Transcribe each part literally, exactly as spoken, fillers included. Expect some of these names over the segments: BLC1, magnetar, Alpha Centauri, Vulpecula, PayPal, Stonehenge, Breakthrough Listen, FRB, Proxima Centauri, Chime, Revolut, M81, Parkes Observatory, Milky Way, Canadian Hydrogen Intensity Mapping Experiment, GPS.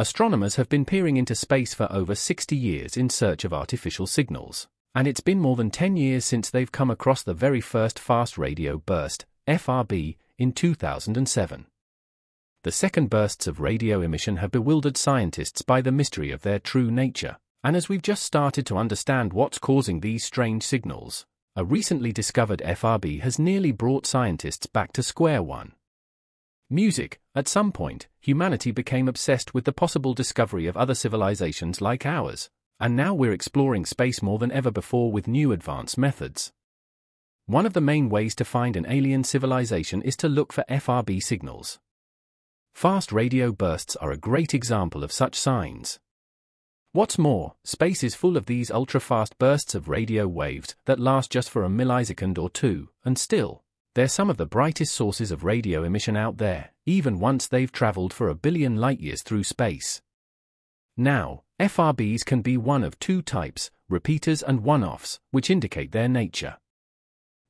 Astronomers have been peering into space for over sixty years in search of artificial signals, and it's been more than ten years since they've come across the very first fast radio burst, F R B, in two thousand seven. The second bursts of radio emission have bewildered scientists by the mystery of their true nature, and as we've just started to understand what's causing these strange signals, a recently discovered F R B has nearly brought scientists back to square one. Music. At some point, humanity became obsessed with the possible discovery of other civilizations like ours, and now we're exploring space more than ever before with new advanced methods. One of the main ways to find an alien civilization is to look for F R B signals. Fast radio bursts are a great example of such signs. What's more, space is full of these ultra-fast bursts of radio waves that last just for a millisecond or two, and still, they're some of the brightest sources of radio emission out there, even once they've traveled for a billion light-years through space. Now, F R Bs can be one of two types, repeaters and one-offs, which indicate their nature.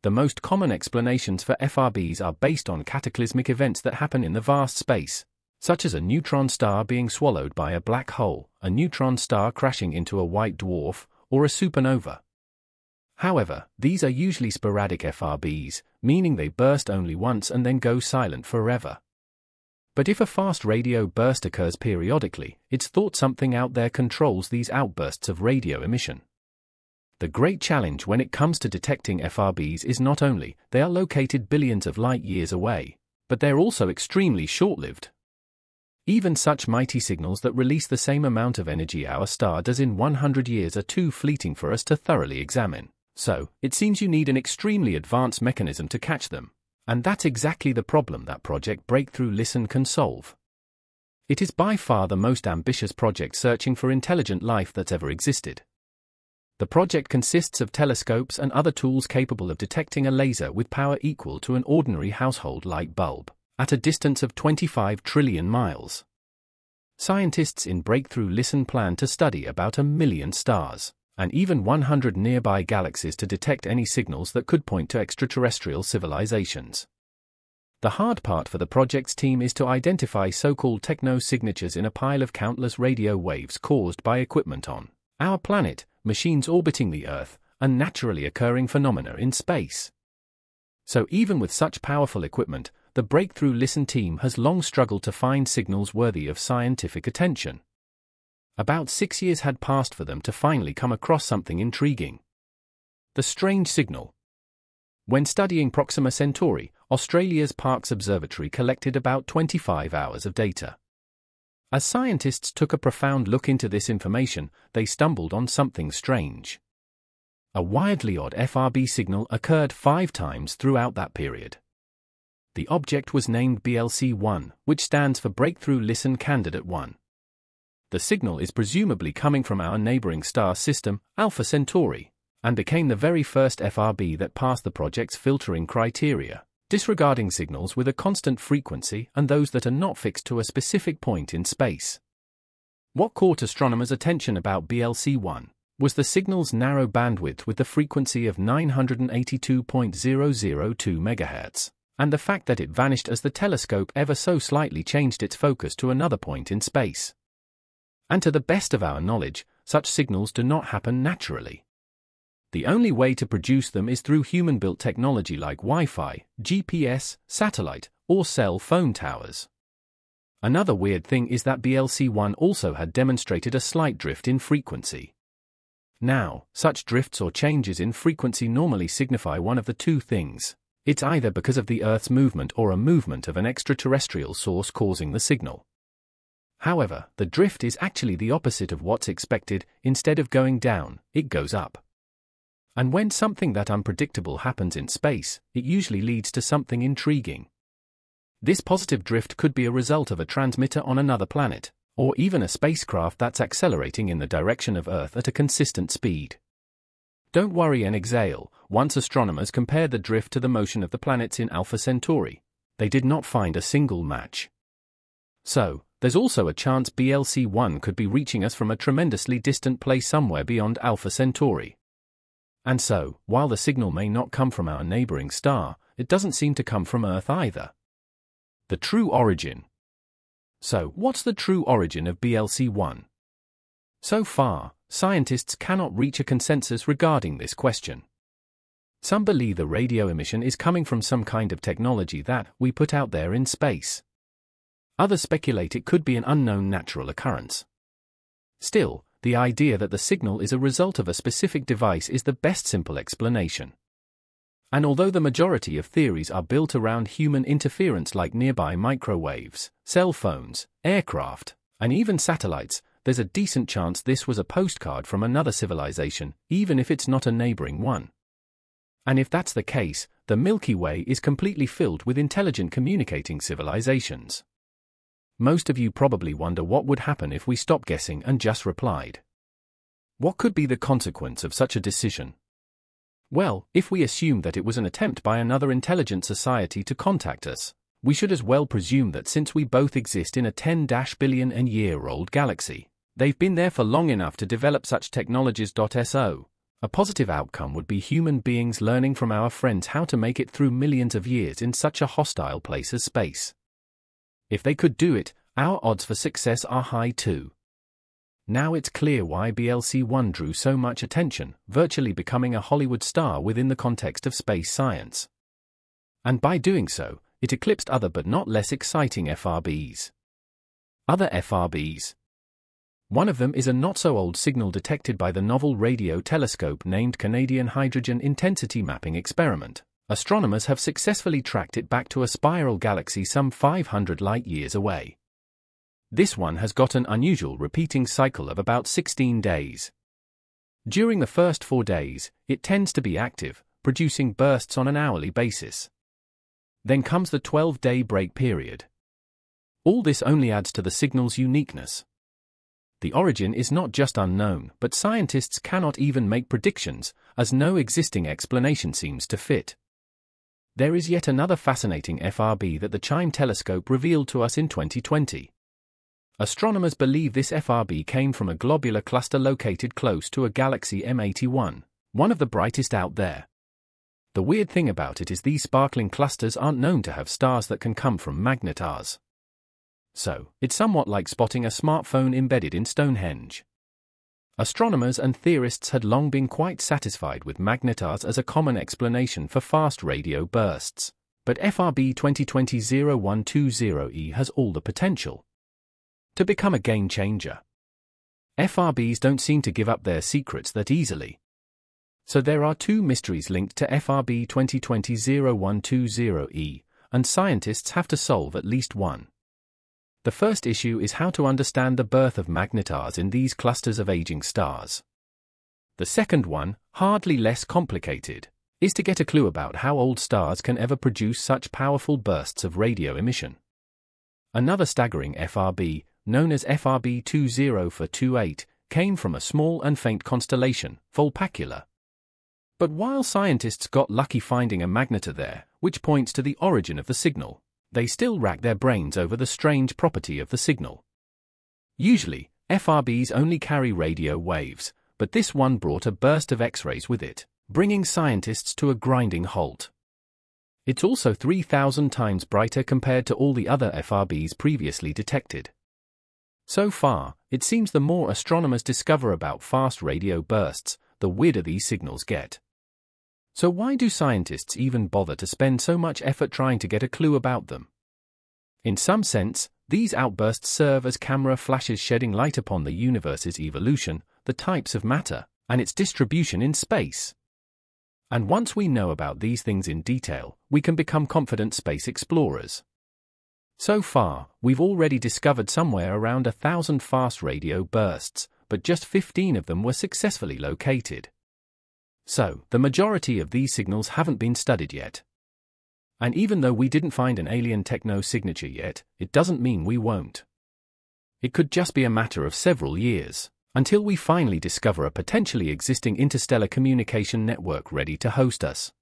The most common explanations for F R Bs are based on cataclysmic events that happen in the vast space, such as a neutron star being swallowed by a black hole, a neutron star crashing into a white dwarf, or a supernova. However, these are usually sporadic F R Bs, meaning they burst only once and then go silent forever. But if a fast radio burst occurs periodically, it's thought something out there controls these outbursts of radio emission. The great challenge when it comes to detecting F R Bs is not only they are located billions of light-years away, but they're also extremely short-lived. Even such mighty signals that release the same amount of energy our star does in one hundred years are too fleeting for us to thoroughly examine. So, it seems you need an extremely advanced mechanism to catch them, and that's exactly the problem that Project Breakthrough Listen can solve. It is by far the most ambitious project searching for intelligent life that's ever existed. The project consists of telescopes and other tools capable of detecting a laser with power equal to an ordinary household light bulb, at a distance of twenty-five trillion miles. Scientists in Breakthrough Listen plan to study about a million stars, and even one hundred nearby galaxies to detect any signals that could point to extraterrestrial civilizations. The hard part for the project's team is to identify so-called techno-signatures in a pile of countless radio waves caused by equipment on our planet, machines orbiting the Earth, and naturally occurring phenomena in space. So even with such powerful equipment, the Breakthrough Listen team has long struggled to find signals worthy of scientific attention. About six years had passed for them to finally come across something intriguing. The strange signal. When studying Proxima Centauri, Australia's Parkes Observatory collected about twenty-five hours of data. As scientists took a profound look into this information, they stumbled on something strange. A wildly odd F R B signal occurred five times throughout that period. The object was named B L C one, which stands for Breakthrough Listen Candidate one. The signal is presumably coming from our neighboring star system, Alpha Centauri, and became the very first F R B that passed the project's filtering criteria, disregarding signals with a constant frequency and those that are not fixed to a specific point in space. What caught astronomers' attention about B L C one was the signal's narrow bandwidth with the frequency of nine hundred eighty-two point zero zero two megahertz, and the fact that it vanished as the telescope ever so slightly changed its focus to another point in space. And to the best of our knowledge, such signals do not happen naturally. The only way to produce them is through human-built technology like Wi-Fi, G P S, satellite, or cell phone towers. Another weird thing is that B L C one also had demonstrated a slight drift in frequency. Now, such drifts or changes in frequency normally signify one of the two things. It's either because of the Earth's movement or a movement of an extraterrestrial source causing the signal. However, the drift is actually the opposite of what's expected. Instead of going down, it goes up. And when something that unpredictable happens in space, it usually leads to something intriguing. This positive drift could be a result of a transmitter on another planet, or even a spacecraft that's accelerating in the direction of Earth at a consistent speed. Don't worry and exhale. Once astronomers compared the drift to the motion of the planets in Alpha Centauri, they did not find a single match. So, there's also a chance B L C one could be reaching us from a tremendously distant place somewhere beyond Alpha Centauri. And so, while the signal may not come from our neighboring star, it doesn't seem to come from Earth either. The true origin. So, what's the true origin of B L C one? So far, scientists cannot reach a consensus regarding this question. Some believe the radio emission is coming from some kind of technology that we put out there in space. Others speculate it could be an unknown natural occurrence. Still, the idea that the signal is a result of a specific device is the best simple explanation. And although the majority of theories are built around human interference like nearby microwaves, cell phones, aircraft, and even satellites, there's a decent chance this was a postcard from another civilization, even if it's not a neighboring one. And if that's the case, the Milky Way is completely filled with intelligent communicating civilizations. Most of you probably wonder what would happen if we stopped guessing and just replied. What could be the consequence of such a decision? Well, if we assume that it was an attempt by another intelligent society to contact us, we should as well presume that since we both exist in a ten billion year old galaxy, they've been there for long enough to develop such technologies. So, a positive outcome would be human beings learning from our friends how to make it through millions of years in such a hostile place as space. If they could do it, our odds for success are high too. Now it's clear why B L C one drew so much attention, virtually becoming a Hollywood star within the context of space science. And by doing so, it eclipsed other but not less exciting F R Bs. Other F R Bs. One of them is a not-so-old signal detected by the novel radio telescope named Canadian Hydrogen Intensity Mapping Experiment. Astronomers have successfully tracked it back to a spiral galaxy some five hundred light years away. This one has got an unusual repeating cycle of about sixteen days. During the first four days, it tends to be active, producing bursts on an hourly basis. Then comes the twelve day break period. All this only adds to the signal's uniqueness. The origin is not just unknown, but scientists cannot even make predictions, as no existing explanation seems to fit. There is yet another fascinating F R B that the Chime telescope revealed to us in twenty twenty. Astronomers believe this F R B came from a globular cluster located close to a galaxy M eighty-one, one of the brightest out there. The weird thing about it is these sparkling clusters aren't known to have stars that can come from magnetars. So, it's somewhat like spotting a smartphone embedded in Stonehenge. Astronomers and theorists had long been quite satisfied with magnetars as a common explanation for fast radio bursts, but F R B twenty twenty oh one twenty E has all the potential to become a game changer. F R Bs don't seem to give up their secrets that easily. So there are two mysteries linked to F R B twenty twenty oh one twenty E, and scientists have to solve at least one. The first issue is how to understand the birth of magnetars in these clusters of aging stars. The second one, hardly less complicated, is to get a clue about how old stars can ever produce such powerful bursts of radio emission. Another staggering F R B, known as F R B two oh four two eight, came from a small and faint constellation, Vulpecula. But while scientists got lucky finding a magnetar there, which points to the origin of the signal, they still rack their brains over the strange property of the signal. Usually, F R Bs only carry radio waves, but this one brought a burst of X-rays with it, bringing scientists to a grinding halt. It's also three thousand times brighter compared to all the other F R Bs previously detected. So far, it seems the more astronomers discover about fast radio bursts, the weirder these signals get. So why do scientists even bother to spend so much effort trying to get a clue about them? In some sense, these outbursts serve as camera flashes shedding light upon the universe's evolution, the types of matter, and its distribution in space. And once we know about these things in detail, we can become confident space explorers. So far, we've already discovered somewhere around a thousand fast radio bursts, but just fifteen of them were successfully located. So, the majority of these signals haven't been studied yet. And even though we didn't find an alien techno signature yet, it doesn't mean we won't. It could just be a matter of several years, until we finally discover a potentially existing interstellar communication network ready to host us.